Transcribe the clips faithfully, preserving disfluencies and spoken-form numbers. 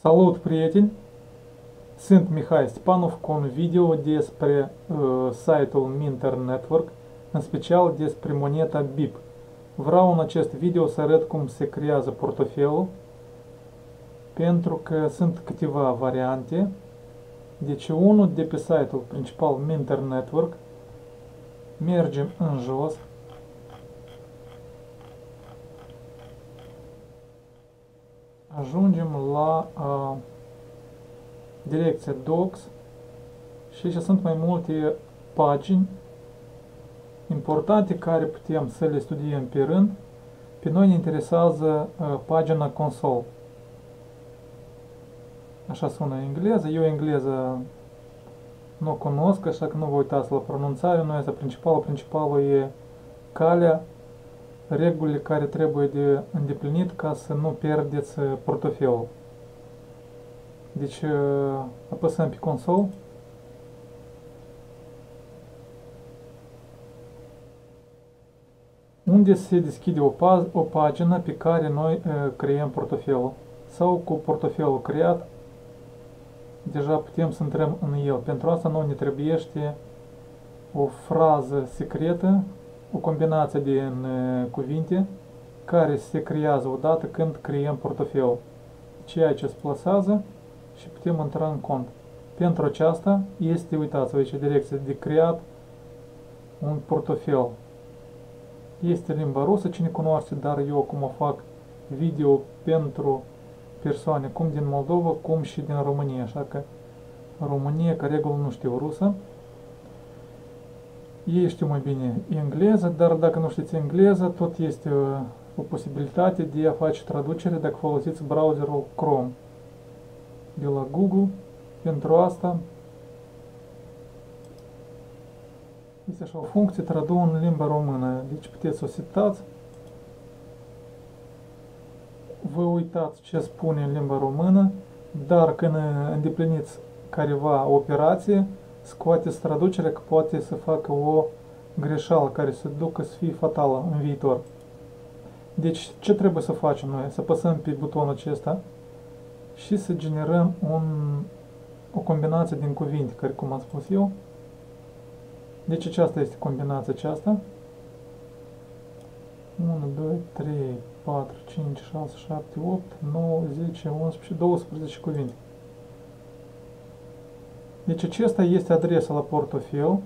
Salut, prieteni! Sunt Mihai Stepanov cu un video despre uh, site-ul Minter Network, în special despre moneta B I P. Vreau în acest video să arăt cum se creează portofelul, pentru că sunt câteva variante. Deci unul de pe site-ul principal Minter Network, mergem în jos. Ajungem la a, direcția D O X și aici sunt mai multe pagini importante care putem să le studiem pe rând. Pe noi ne interesează a, pagina console. Așa sună în engleză. Eu engleză nu cunosc, așa că nu vă uitați la pronunțare. Nu este principalul. Principalul e calea, regulile care trebuie de îndeplinit ca să nu pierdeți portofelul. Deci apăsăm pe console. Unde se deschide o, pag o pagină pe care noi creăm portofelul. Sau cu portofelul creat, deja putem să intrăm în el. Pentru asta noi ne trebuiește o frază secretă, o combinație din cuvinte care se creează odată când creăm portofelul. Ceea ce se plasează și putem intra în cont. Pentru aceasta este, uitați-vă aici, direcția de creat un portofel. Este limba rusă, cine cunoaște, dar eu cum fac video pentru persoane, cum din Moldova, cum și din România, așa că România, ca regulă, nu știu rusă. Ei știu mai bine engleză, dar dacă nu știți engleză, tot este o posibilitate de a face traducere dacă folosiți browserul Chrome de la Google. Pentru asta este așa o funcție, tradu în limba română. Deci puteți să o setați. Vă uitați ce spune în limba română, dar când îndepliniți careva operație, scoateți traducerea, că poate să facă o greșeală care să ducă să fie fatală în viitor. Deci ce trebuie să facem noi? Să apăsăm pe butonul acesta și să generăm un, o combinație din cuvinte, care, cum am spus eu. Deci aceasta este combinația aceasta. unu, doi, trei, patru, cinci, șase, șapte, opt, nouă, zece, unsprezece, doisprezece cuvinte. Deci acesta este adresa la portofel.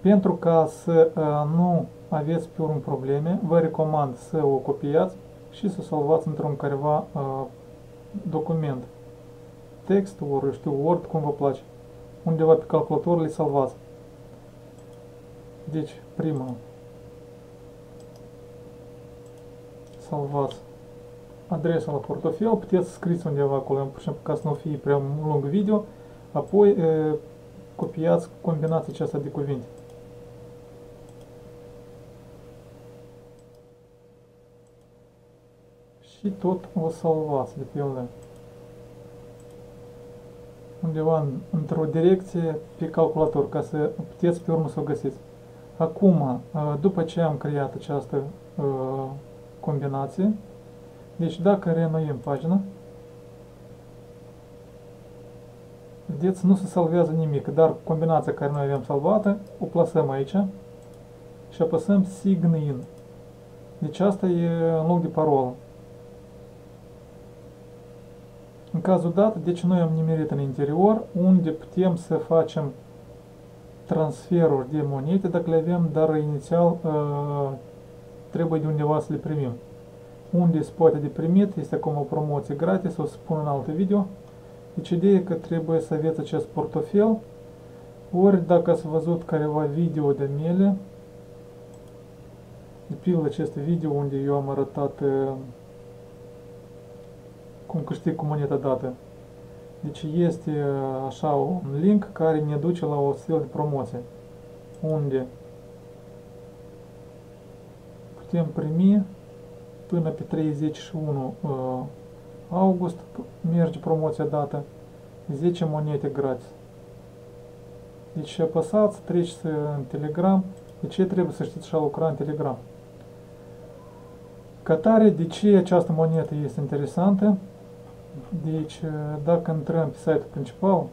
Pentru ca să nu aveți pe urmă probleme, vă recomand să o copiați și să salvați într-un careva document. Text, ori, știu, Word, cum vă place. Undeva pe calculator le salvați. Deci, prima. Salvați adresa la portofel, puteți scrieți undeva acolo, ca să nu fie prea lung video, apoi e, copiați combinația aceasta de cuvinte. Și tot o salvați de pe ele. Undeva în, într-o direcție pe calculator, ca să puteți pe urmă să o găsiți. Acum, după ce am creat această e, combinație, deci dacă reînnoim pagina, vedeți, nu se salvează nimic, dar combinația care noi avem salvată, o plasăm aici și apăsăm Sign In. Deci asta e în loc de parolă. În cazul dat, deci noi am nimerit în interior unde putem să facem transferuri de monete dacă le avem, dar inițial trebuie de undeva să le primim. Unde se poate de primit, este acum o promoție gratis, o să spun în alt video. Deci ideea e că trebuie să aveți acest portofel, ori dacă ați văzut careva video de mele, de pildă acest video unde eu am arătat cum câștig cu moneta dată. Deci este așa un link care ne duce la o stil de promoție, unde putem primi până pe treizeci și unu august, merge promoția dată, zece monete gratis. Deci apăsați, treci în Telegram. De ce trebuie să știți și a lucra în Telegram? Ca tare, de ce această monetă este interesantă? Deci, dacă intrăm pe site-ul principal,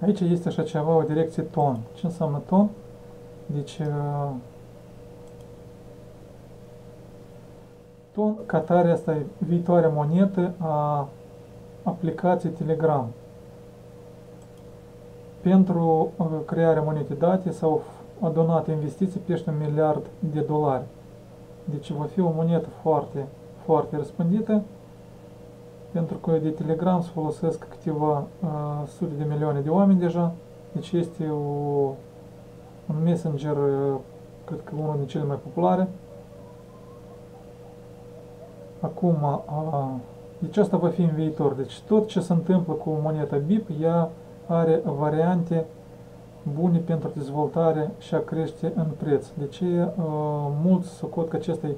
aici este așa ceva, o direcție ton. Ce înseamnă ton? Deci, ton, ca tare, asta e viitoarea monetă a aplicației Telegram. Pentru crearea monetei date s-au adunat investiții peste un miliard de dolari. Deci va fi o monetă foarte, foarte răspândită, pentru că de Telegram se folosesc câteva uh, sute de milioane de oameni deja. Deci este o, un messenger, uh, cred că unul din cele mai populare. Acum, uh, deci asta va fi în viitor. Deci tot ce se întâmplă cu moneta B I P, ea are variante bune pentru dezvoltare și a crește în preț. De ce uh, mulți socot că acesta e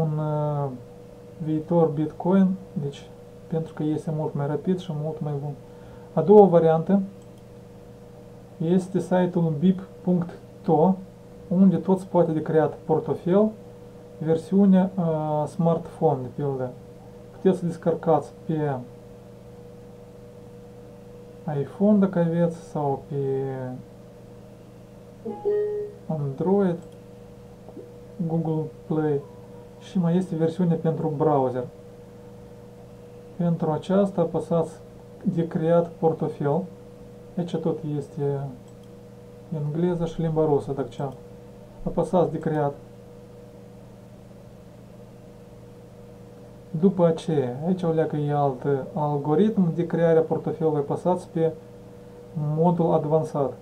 un uh, viitor Bitcoin, deci pentru că este mult mai rapid și mult mai bun. A doua variantă este site-ul B I P punct T O, unde tot se poate de creat portofel, versiunea uh, smartphone de pildă. Puteți să descărcați pe iPhone dacă aveți sau pe Android, Google Play, și mai este versiune pentru browser. Pentru aceasta apăsați de creat portofel. Aici tot este engleză și limba rusă, dacă cea. Apăsați de creat. După aceea, aici o leacă e alt algoritm de creare a portofelului, pasați pe modul avansat.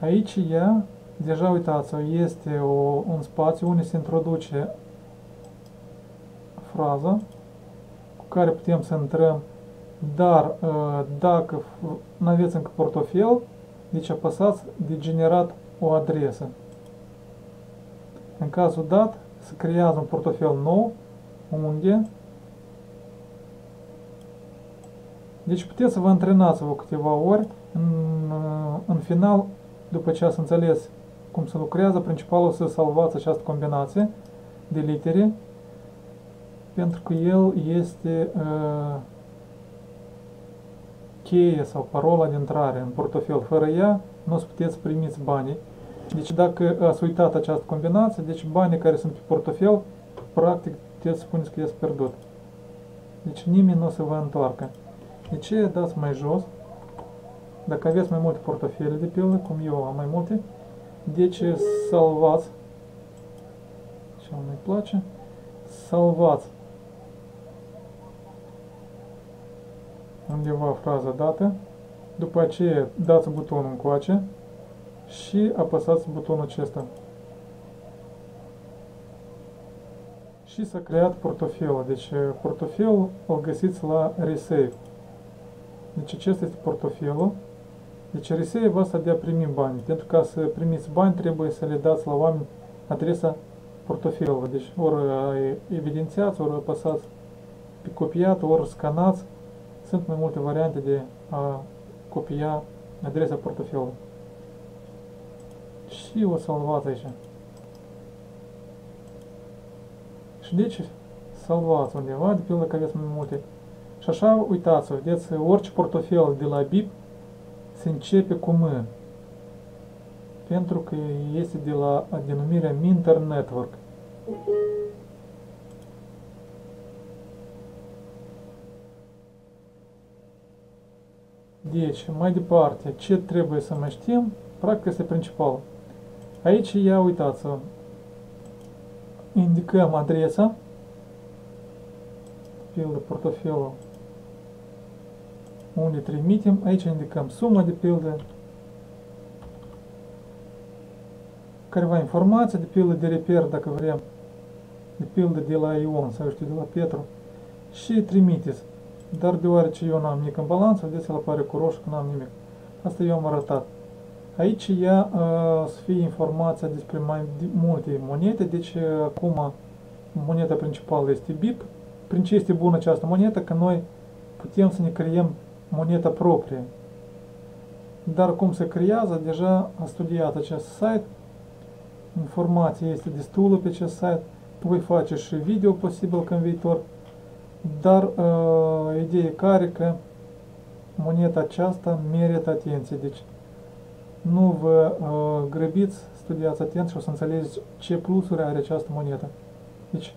Aici ea, deja uitați-o, este o, un spațiu unde se introduce fraza cu care putem să intrăm, dar dacă nu aveți încă portofel, deci apăsați de generat o adresă. În cazul dat, se creează un portofel nou, unde deci puteți să vă antrenați-vă câteva ori. În, în final, după ce ați înțeles cum se lucrează, principal o să salvați această combinație de litere, pentru că el este uh, cheie sau parola de intrare în portofel. Fără ea, nu o să puteți primiți banii. Deci dacă ați uitat această combinație, deci banii care sunt pe portofel, practic puteți spuneți că i-ați pierdut. Deci nimeni nu o să vă întoarcă. De ce dați mai jos? Dacă aveți mai multe portofele de pildă, cum eu am mai multe, deci salvați. Ce nu-mi place? Salvați undeva fraza dată. După aceea dați butonul încoace și apăsați butonul acesta. Și s-a creat portofelul. Deci portofelul îl găsiți la Resave. Deci acesta este portofelul. Deci Resave asta de a primi bani. Pentru ca să primiți bani trebuie să le dați la oameni adresa portofelului. Deci ori evidențiați, ori apăsați pe copiat, ori scanați. Sunt mai multe variante de a copia adresa portofelului. Și o salvați aici. Și deci salvați undeva, de pildă că aveți mai multe. Și așa, uitați-vă, vedeți, orice portofel de la B I P se începe cu M. Pentru că este de la denumirea Minter Network. Deci, mai departe, ce trebuie să mai știm? Practic este principal. Aici, ia uitați-vă, indicăm adresa, de pildă portofelul unde trimitem, aici indicăm suma de pildă, careva informație, de pildă de reper dacă vrem, de pildă de la Ion sau știu de la Petru, și trimiteți. Dar deoarece eu nu am nimic în balanță, vedeți, el apare cu roșu că nu am nimic. Asta eu am arătat. Aici ea o să fie informația despre mai multe monete, deci acum moneta principală este B I P. Prin ce este bună această monetă? Că noi putem să ne creăm moneta proprie. Dar cum se creează, deja am studiat acest site, informația este destulă pe acest site, tu faci și video posibil că în viitor, dar uh, ideea e care că moneda aceasta merită atenție, deci nu vă uh, grăbiți, studiați atent și o să înțelegeți ce plusuri are această monedă. Deci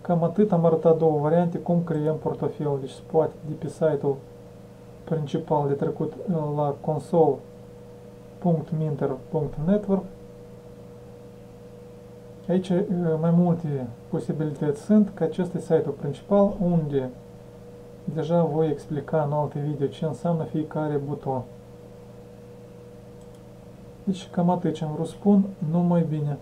cam atât, am arătat două variante cum creăm portofelul, deci se poate de pe site-ul principal de trecut la console punct minter punct network. Aici mai multe posibilități sunt, că acesta e site-ul principal, unde deja voi explica în alte video ce înseamnă fiecare buton. Deci cam atât ce am vrut spun, numai bine!